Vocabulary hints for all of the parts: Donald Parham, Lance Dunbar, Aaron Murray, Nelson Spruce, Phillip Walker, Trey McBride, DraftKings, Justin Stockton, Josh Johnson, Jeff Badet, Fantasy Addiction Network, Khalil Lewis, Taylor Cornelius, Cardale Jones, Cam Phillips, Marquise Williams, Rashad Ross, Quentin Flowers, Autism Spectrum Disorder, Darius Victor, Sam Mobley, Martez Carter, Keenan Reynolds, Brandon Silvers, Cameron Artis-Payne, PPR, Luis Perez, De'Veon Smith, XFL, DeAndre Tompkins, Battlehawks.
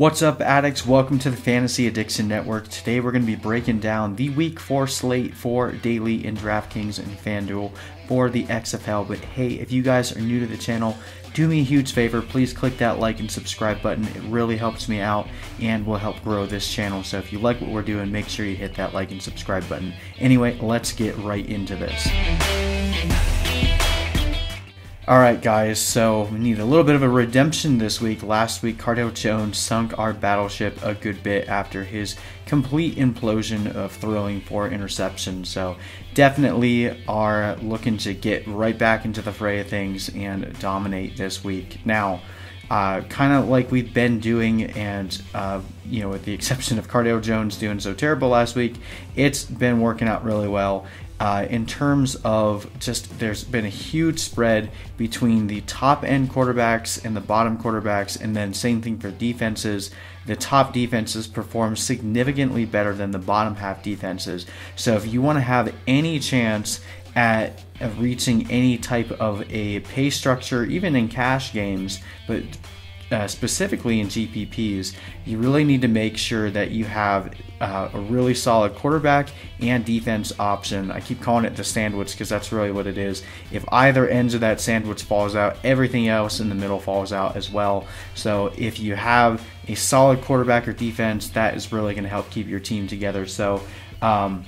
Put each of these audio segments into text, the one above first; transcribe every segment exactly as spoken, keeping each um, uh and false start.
What's up, addicts? Welcome to the Fantasy Addiction Network. Today we're going to be breaking down the week four slate for daily in DraftKings and FanDuel for the X F L. But hey, if you guys are new to the channel, do me a huge favor, please click that like and subscribe button. It really helps me out and will help grow this channel. So if you like what we're doing, make sure you hit that like and subscribe button. Anyway, let's get right into this. Alright guys, so we need a little bit of a redemption this week. Last week, Cardale Jones sunk our battleship a good bit after his complete implosion of throwing four interceptions. So definitely are looking to get right back into the fray of things and dominate this week. Now, uh, kind of like we've been doing, and uh, you know, with the exception of Cardale Jones doing so terrible last week, it's been working out really well. Uh, in terms of just, there's been a huge spread between the top end quarterbacks and the bottom quarterbacks, and then same thing for defenses. The top defenses perform significantly better than the bottom half defenses. So if you want to have any chance at reaching any type of a pay structure, even in cash games, but Uh, specifically in G P Ps, you really need to make sure that you have uh, a really solid quarterback and defense option. I keep calling it the sandwich because that's really what it is. If either ends of that sandwich falls out, everything else in the middle falls out as well. So if you have a solid quarterback or defense, that is really going to help keep your team together. So um,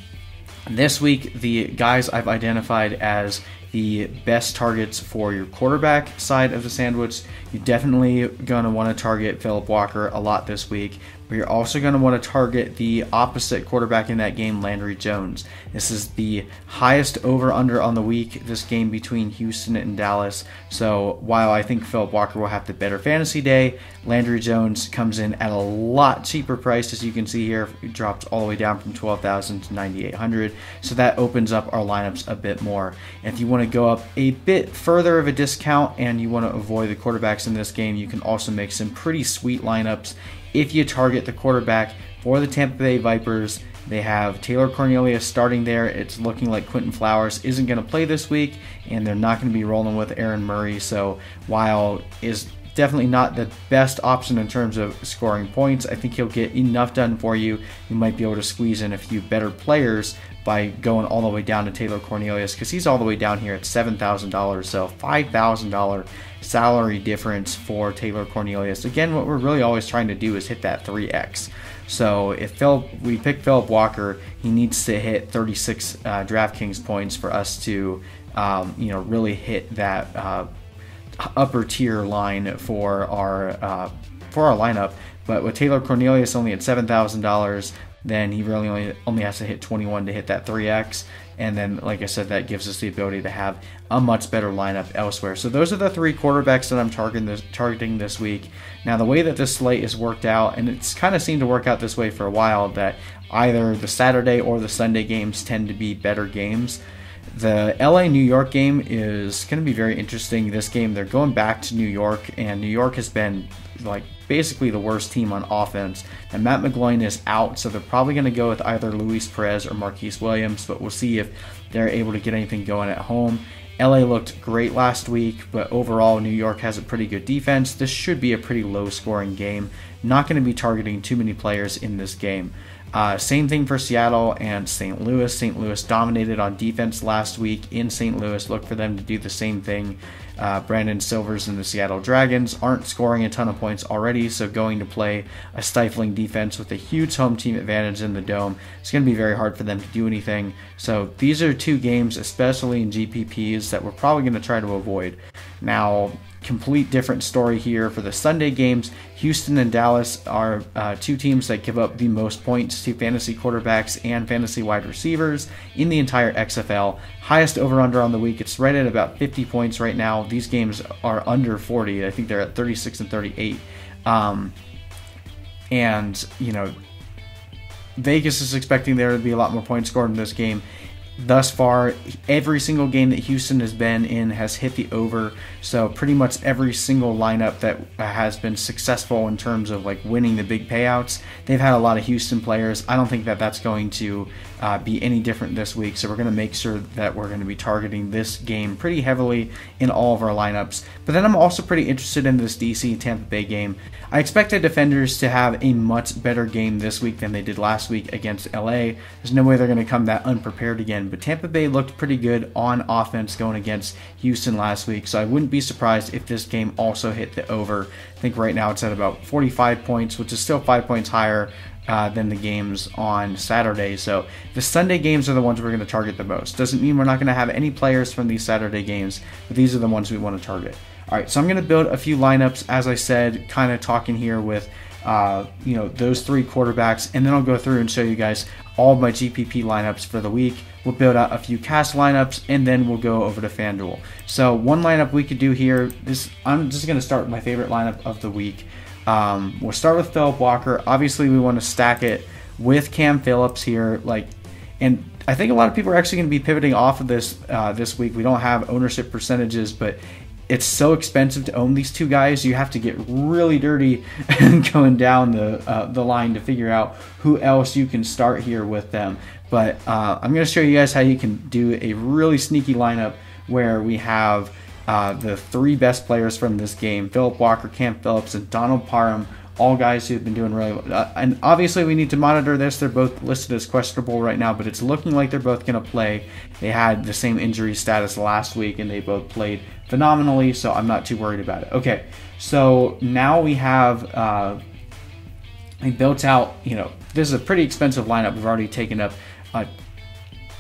this week, the guys I've identified as the best targets for your quarterback side of the sandwich, you're definitely going to want to target Phillip Walker a lot this week, but you're also going to want to target the opposite quarterback in that game, Landry Jones. This is the highest over-under on the week, this game between Houston and Dallas. So while I think Phillip Walker will have the better fantasy day, Landry Jones comes in at a lot cheaper price, as you can see here. It drops all the way down from twelve thousand to ninety-eight hundred, so that opens up our lineups a bit more. If you want to go up a bit further of a discount and you want to avoid the quarterbacks in this game, you can also make some pretty sweet lineups if you target the quarterback for the Tampa Bay Vipers. They have Taylor Cornelius starting there. It's looking like Quentin Flowers isn't going to play this week, and they're not going to be rolling with Aaron Murray. So while is definitely not the best option in terms of scoring points, I think he'll get enough done for you. You might be able to squeeze in a few better players by going all the way down to Taylor Cornelius, because he's all the way down here at seven thousand dollars, so five thousand dollars salary difference for Taylor Cornelius. Again, what we're really always trying to do is hit that three X. So if Phillip, we pick Phillip Walker, he needs to hit thirty-six uh, DraftKings points for us to um, you know, really hit that uh, upper tier line for our uh, for our lineup. But with Taylor Cornelius only at seven thousand dollars, then he really only only has to hit twenty-one to hit that three X. And then, like I said, that gives us the ability to have a much better lineup elsewhere. So those are the three quarterbacks that I'm targeting this, targeting this week. Now, the way that this slate is worked out, and it's kind of seemed to work out this way for a while, that either the Saturday or the Sunday games tend to be better games. The L A New York game is going to be very interesting. This game, they're going back to New York, and New York has been like basically the worst team on offense. And Matt McGloin is out, so they're probably going to go with either Luis Perez or Marquise Williams, but we'll see if they're able to get anything going at home. L A looked great last week, but overall New York has a pretty good defense. This should be a pretty low-scoring game. Not going to be targeting too many players in this game. Uh, same thing for Seattle and Saint Louis. Saint Louis dominated on defense last week in Saint Louis. Look for them to do the same thing. Uh, Brandon Silvers and the Seattle Dragons aren't scoring a ton of points already, so going to play a stifling defense with a huge home team advantage in the Dome, it's going to be very hard for them to do anything. So these are two games, especially in G P Ps, that we're probably going to try to avoid. Now, complete different story here for the Sunday games. Houston and Dallas are uh, two teams that give up the most points to fantasy quarterbacks and fantasy wide receivers in the entire X F L. Highest over-under on the week. It's right at about fifty points right now. These games are under forty. I think they're at thirty-six and thirty-eight. Um, and, you know, Vegas is expecting there to be a lot more points scored in this game. thus far. Every single game that Houston has been in has hit the over, so pretty much every single lineup that has been successful in terms of like winning the big payouts, they've had a lot of Houston players. I don't think that that's going to uh, be any different this week, so we're going to make sure that we're going to be targeting this game pretty heavily in all of our lineups. But then I'm also pretty interested in this D C Tampa Bay game. I expect the defenders to have a much better game this week than they did last week against L A. There's no way they're going to come that unprepared again. But Tampa Bay looked pretty good on offense going against Houston last week, so I wouldn't be surprised if this game also hit the over. I think right now it's at about forty-five points, which is still five points higher uh, than the games on Saturday. So the Sunday games are the ones we're going to target the most. Doesn't mean we're not going to have any players from these Saturday games, but these are the ones we want to target. All right, so I'm going to build a few lineups, as I said, kind of talking here with Uh, you know, those three quarterbacks, and then I'll go through and show you guys all of my G P P lineups for the week. We'll build out a few cash lineups, and then we'll go over to FanDuel. So one lineup we could do here, this I'm just going to start with my favorite lineup of the week. Um, we'll start with Phillip Walker. Obviously, we want to stack it with Cam Phillips here, like, and I think a lot of people are actually going to be pivoting off of this uh, this week. We don't have ownership percentages, but it's so expensive to own these two guys. You have to get really dirty and going down the uh, the line to figure out who else you can start here with them. But uh, I'm going to show you guys how you can do a really sneaky lineup where we have uh, the three best players from this game: Phillip Walker, Cam Phillips, and Donald Parham. All guys who have been doing really well. Uh, and obviously we need to monitor this. They're both listed as questionable right now, but it's looking like they're both going to play. They had the same injury status last week, and they both played phenomenally, so I'm not too worried about it. Okay, so now we have uh, we built out, you know, this is a pretty expensive lineup. We've already taken up a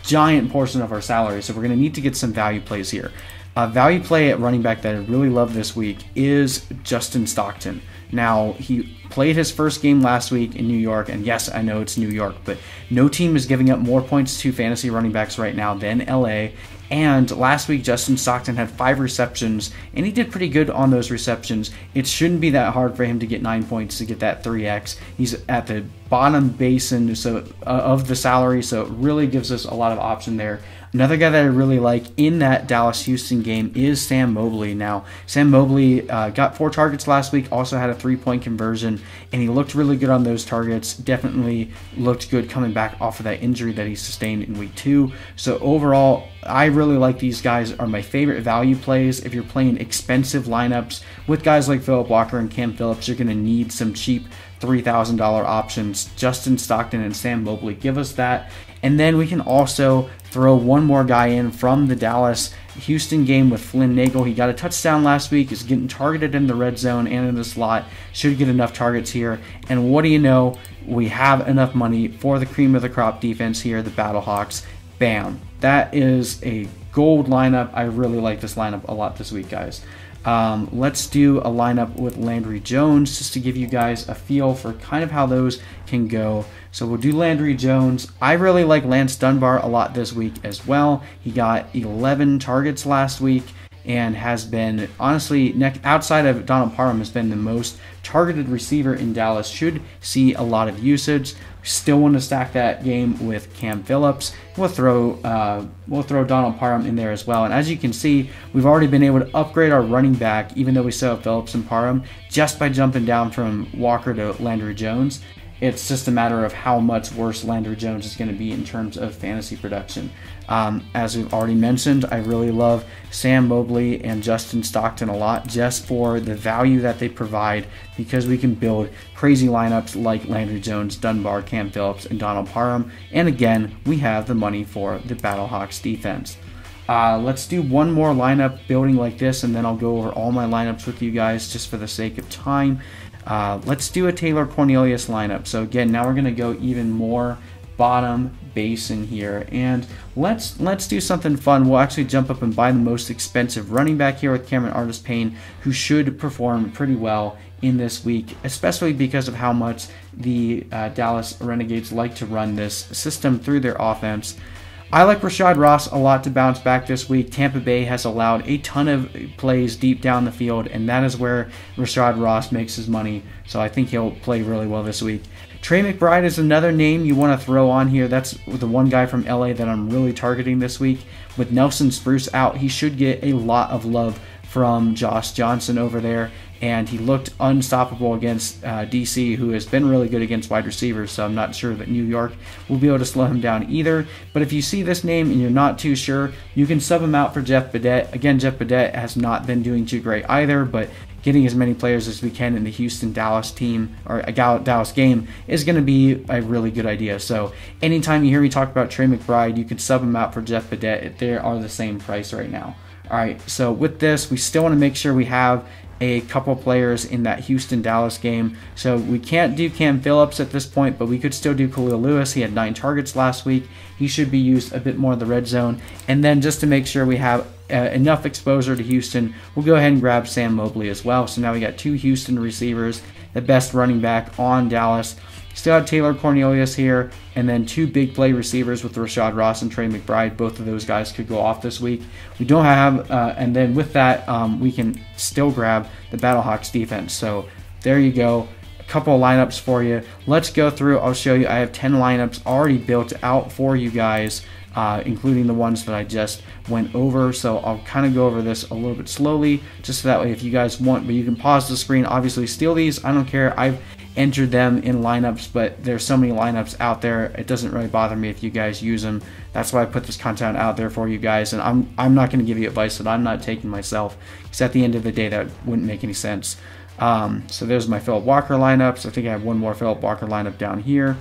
giant portion of our salary, so we're going to need to get some value plays here. A value play at running back that I really love this week is Justin Stockton. Now, he played his first game last week in New York, and yes, I know it's New York, but no team is giving up more points to fantasy running backs right now than L A. And last week, Justin Stockton had five receptions, and he did pretty good on those receptions. It shouldn't be that hard for him to get nine points to get that three X. He's at the bottom basin so uh, of the salary, so it really gives us a lot of option there. Another guy that I really like in that Dallas-Houston game is Sam Mobley. Now, Sam Mobley uh, got four targets last week, also had a three-point conversion, and he looked really good on those targets. Definitely looked good coming back off of that injury that he sustained in week two. So overall, I really like these guys. Are my favorite value plays. If you're playing expensive lineups with guys like Phillip Walker and Cam Phillips, you're going to need some cheap three thousand dollar options. Justin Stockton and Sam Mobley give us that. And then we can also throw one more guy in from the Dallas-Houston game with Flynn Nagel. He got a touchdown last week. Is getting targeted in the red zone and in the slot. Should get enough targets here. And what do you know? We have enough money for the cream of the crop defense here, the Battlehawks. Bam. That is a gold lineup. I really like this lineup a lot this week, guys. Um, let's do a lineup with Landry Jones just to give you guys a feel for kind of how those can go. So we'll do Landry Jones. I really like Lance Dunbar a lot this week as well. He got eleven targets last week and has been, honestly, outside of Donald Parham, has been the most targeted receiver in Dallas. Should see a lot of usage. Still want to stack that game with Cam Phillips. We'll throw uh, we'll throw Donald Parham in there as well. And as you can see, we've already been able to upgrade our running back, even though we still have Phillips and Parham, just by jumping down from Walker to Landry Jones. It's just a matter of how much worse Landry Jones is going to be in terms of fantasy production. Um, as we've already mentioned, I really love Sam Mobley and Justin Stockton a lot just for the value that they provide, because we can build crazy lineups like Landry Jones, Dunbar, Cam Phillips, and Donald Parham. And again, we have the money for the Battlehawks defense. Uh, let's do one more lineup building like this, and then I'll go over all my lineups with you guys just for the sake of time. Uh, let's do a Taylor Cornelius lineup. So again, now we're going to go even more bottom basin here, and let's let's do something fun. We'll actually jump up and buy the most expensive running back here with Cameron Artis-Payne, who should perform pretty well in this week, especially because of how much the uh, Dallas Renegades like to run this system through their offense. I like Rashad Ross a lot to bounce back this week. Tampa Bay has allowed a ton of plays deep down the field, and that is where Rashad Ross makes his money. So I think he'll play really well this week. Trey McBride is another name you want to throw on here. That's the one guy from L A that I'm really targeting this week. With Nelson Spruce out, he should get a lot of love from Josh Johnson over there, and he looked unstoppable against uh, D C, who has been really good against wide receivers, so I'm not sure that New York will be able to slow him down either. But if you see this name and you're not too sure, you can sub him out for Jeff Badet. Again, Jeff Badet has not been doing too great either, but getting as many players as we can in the Houston-Dallas team, or a Dallas game, is going to be a really good idea. So anytime you hear me talk about Trey McBride, you can sub him out for Jeff Badet. They are the same price right now. All right, so with this, we still want to make sure we have a couple players in that Houston-Dallas game. So we can't do Cam Phillips at this point, but we could still do Khalil Lewis. He had nine targets last week. He should be used a bit more in the red zone. And then just to make sure we have uh, enough exposure to Houston, we'll go ahead and grab Sam Mobley as well. So now we got two Houston receivers, the best running back on Dallas. Still have Taylor Cornelius here, and then two big play receivers with Rashad Ross and Trey McBride. Both of those guys could go off this week. We don't have, uh, and then with that, um, we can still grab the Battlehawks defense. So there you go. A couple of lineups for you. Let's go through. I'll show you. I have ten lineups already built out for you guys, uh, including the ones that I just went over. So I'll kind of go over this a little bit slowly, just so that way if you guys want, but you can pause the screen. Obviously, steal these. I don't care. I've entered them in lineups, but there's so many lineups out there, it doesn't really bother me if you guys use them. That's why I put this content out there for you guys, and I'm I'm not going to give you advice that I'm not taking myself, because at the end of the day, that wouldn't make any sense. Um, so there's my Phillip Walker lineups. I think I have one more Phillip Walker lineup down here.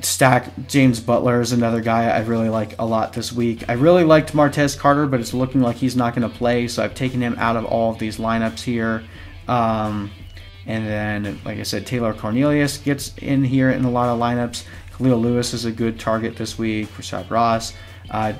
Stack James Butler is another guy I really like a lot this week. I really liked Martez Carter, but it's looking like he's not going to play, so I've taken him out of all of these lineups here. Um, And then, like I said, Taylor Cornelius gets in here in a lot of lineups. Khalil Lewis is a good target this week. Rashad Ross. Uh,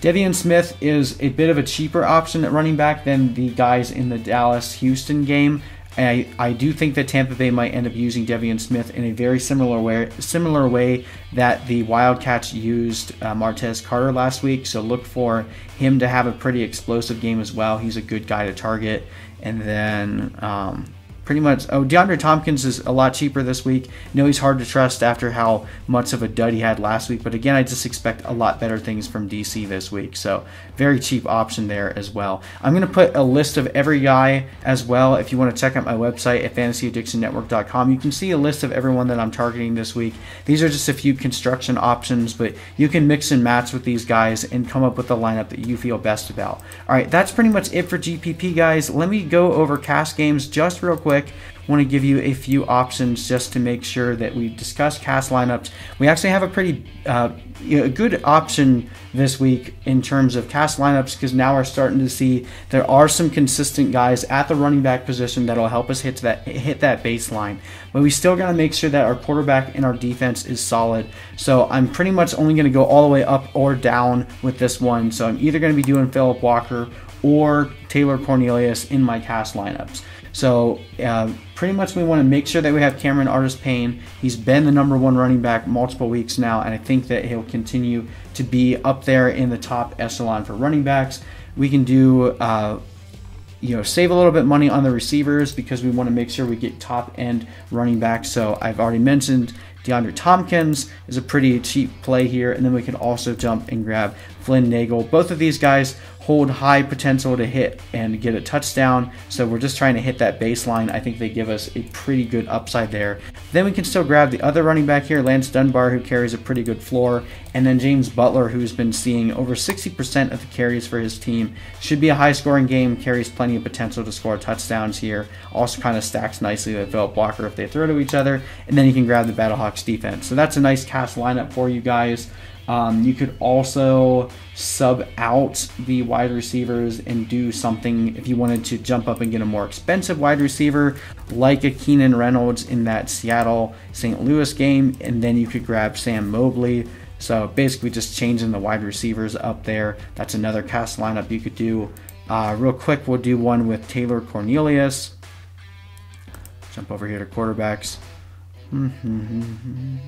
De'Veon Smith is a bit of a cheaper option at running back than the guys in the Dallas-Houston game. And I, I do think that Tampa Bay might end up using De'Veon Smith in a very similar way, similar way that the Wildcats used uh, Martez Carter last week. So look for him to have a pretty explosive game as well. He's a good guy to target. And then... Um, Pretty much, oh, DeAndre Tompkins is a lot cheaper this week. No, he's hard to trust after how much of a dud he had last week. But again, I just expect a lot better things from D C this week. So very cheap option there as well. I'm going to put a list of every guy as well. If you want to check out my website at fantasy addiction network dot com, you can see a list of everyone that I'm targeting this week. These are just a few construction options, but you can mix and match with these guys and come up with the lineup that you feel best about. All right, that's pretty much it for G P P, guys. Let me go over cash games just real quick. Want to give you a few options just to make sure that we discuss cast lineups. We actually have a pretty uh, you know, a good option this week in terms of cast lineups, because now we're starting to see there are some consistent guys at the running back position that'll help us hit that hit that baseline. But we still got to make sure that our quarterback and our defense is solid. So I'm pretty much only going to go all the way up or down with this one. So I'm either going to be doing Phillip Walker or Taylor Cornelius in my cast lineups. So uh, pretty much we want to make sure that we have Cameron Artis-Payne. He's been the number one running back multiple weeks now, and I think that he'll continue to be up there in the top echelon for running backs. We can do, uh, you know, save a little bit money on the receivers, because we want to make sure we get top-end running backs. So I've already mentioned DeAndre Tompkins is a pretty cheap play here, and then we can also jump and grab Flynn Nagel. Both of these guys hold high potential to hit and get a touchdown, so we're just trying to hit that baseline. I think they give us a pretty good upside there. Then we can still grab the other running back here, Lance Dunbar, who carries a pretty good floor, and then James Butler, who's been seeing over sixty percent of the carries for his team. Should be a high-scoring game, carries plenty of potential to score touchdowns here. Also kind of stacks nicely with Phillip Walker if they throw to each other, and then you can grab the Battlehawks defense. So that's a nice cast lineup for you guys. Um, you could also sub out the wide receivers and do something if you wanted to jump up and get a more expensive wide receiver, like a Keenan Reynolds in that Seattle-Saint Louis game, and then you could grab Sam Mobley. So basically just changing the wide receivers up there. That's another cast lineup you could do. Uh, real quick, we'll do one with Taylor Cornelius. Jump over here to quarterbacks. Mm-hmm.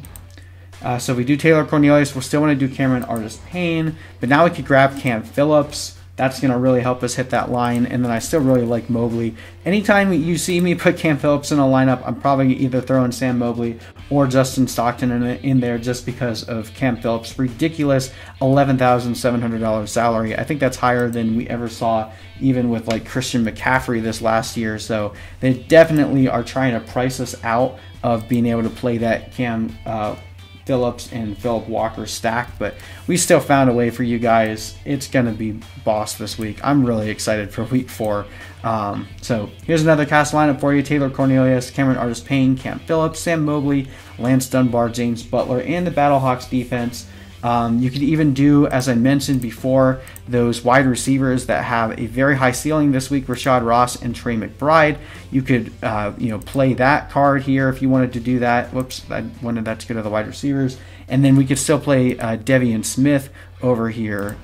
Uh, so if we do Taylor Cornelius, we'll still want to do Cameron Artis-Payne, but now we could grab Cam Phillips. That's going to really help us hit that line. And then I still really like Mobley. Anytime you see me put Cam Phillips in a lineup, I'm probably either throwing Sam Mobley or Justin Stockton in, in there just because of Cam Phillips' ridiculous eleven thousand seven hundred dollars salary. I think that's higher than we ever saw even with like Christian McCaffrey this last year. So they definitely are trying to price us out of being able to play that Cam uh, Phillips and Phillip Walker stack, but we still found a way for you guys. It's going to be boss this week. I'm really excited for week four. Um, so here's another cast lineup for you. Taylor Cornelius, Cameron Artis-Payne, Cam Phillips, Sam Mobley, Lance Dunbar, James Butler, and the Battlehawks defense. Um, you could even do, as I mentioned before, those wide receivers that have a very high ceiling this week, Rashad Ross and Trey McBride. You could, uh, you know, play that card here if you wanted to do that. Whoops, I wanted that to go to the wide receivers. And then we could still play uh, De'Veon Smith over here,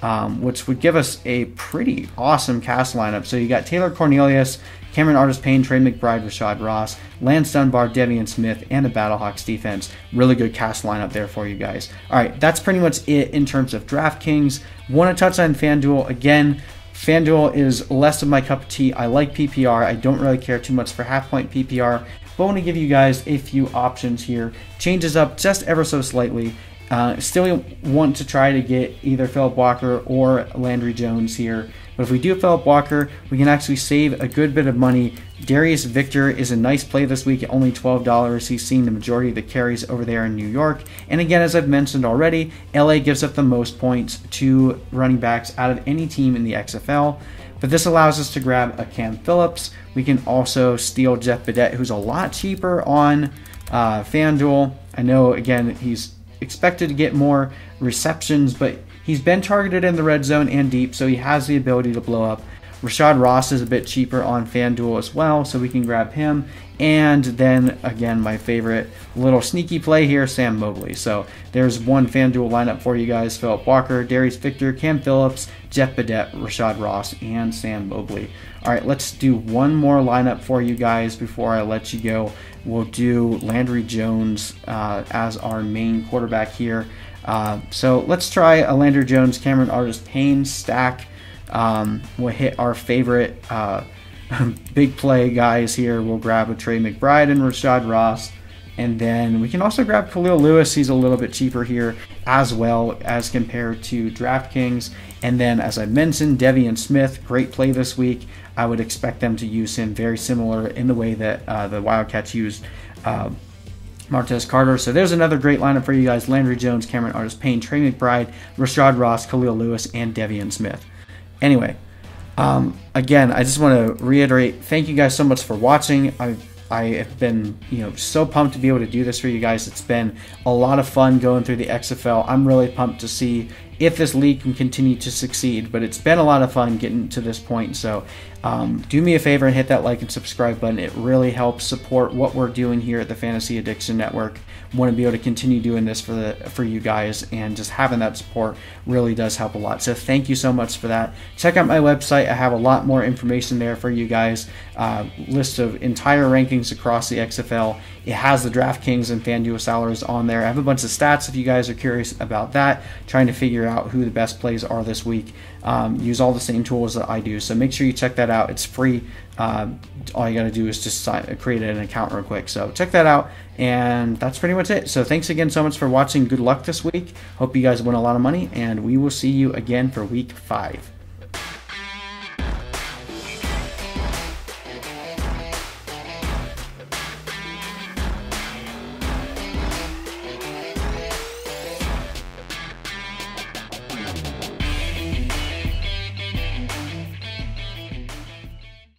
um, which would give us a pretty awesome cast lineup. So you got Taylor Cornelius, Cameron Artis-Payne, Trey McBride, Rashad Ross, Lance Dunbar, De'Veon Smith, and the Battlehawks defense. Really good cast lineup there for you guys. All right, that's pretty much it in terms of DraftKings. Want to touch on FanDuel again. FanDuel is less of my cup of tea. I like P P R. I don't really care too much for half-point P P R, but I want to give you guys a few options here. Changes up just ever so slightly. Uh, still want to try to get either Phillip Walker or Landry Jones here. But if we do Phillip Walker, we can actually save a good bit of money. Darius Victor is a nice play this week at only twelve dollars. He's seen the majority of the carries over there in New York. And again, as I've mentioned already, L A gives up the most points to running backs out of any team in the X F L. But this allows us to grab a Cam Phillips. We can also steal Jeff Badet, who's a lot cheaper on uh, FanDuel. I know, again, he's expected to get more receptions, but he's been targeted in the red zone and deep, so he has the ability to blow up. Rashad Ross is a bit cheaper on FanDuel as well, so we can grab him. And then, again, my favorite little sneaky play here, Sam Mobley. So there's one FanDuel lineup for you guys. Phillip Walker, Darius Victor, Cam Phillips, Jeff Badet, Rashad Ross, and Sam Mobley. All right, let's do one more lineup for you guys before I let you go. We'll do Landry Jones uh, as our main quarterback here. Uh, so let's try a Landry Jones, Cameron Artis-Payne stack. Um, we'll hit our favorite uh, big play guys here. We'll grab a Trey McBride and Rashad Ross. And then we can also grab Khalil Lewis. He's a little bit cheaper here as well as compared to DraftKings. And then, as I mentioned, De'Veon Smith, great play this week. I would expect them to use him very similar in the way that uh, the Wildcats used uh, Martez Carter. So there's another great lineup for you guys. Landry Jones, Cameron Artis-Payne, Trey McBride, Rashad Ross, Khalil Lewis, and De'Veon Smith. Anyway, um, again, I just want to reiterate, thank you guys so much for watching. I've, I have been, you know, so pumped to be able to do this for you guys. It's been a lot of fun going through the X F L. I'm really pumped to see if this league can continue to succeed, but it's been a lot of fun getting to this point. So um, do me a favor and hit that like and subscribe button. It really helps support what we're doing here at the Fantasy Addiction Network. I want to be able to continue doing this for the for you guys, and just having that support really does help a lot. So thank you so much for that. Check out my website. I have a lot more information there for you guys. Uh, list of entire rankings across the X F L. It has the DraftKings and FanDuel salaries on there. I have a bunch of stats if you guys are curious about that, trying to figure out out who the best plays are this week. Um, use all the same tools that I do, so make sure you check that out. It's free. Uh, all you got to do is just sign, create an account real quick. So check that out, and that's pretty much it. So thanks again so much for watching. Good luck this week. Hope you guys win a lot of money, and we will see you again for week five.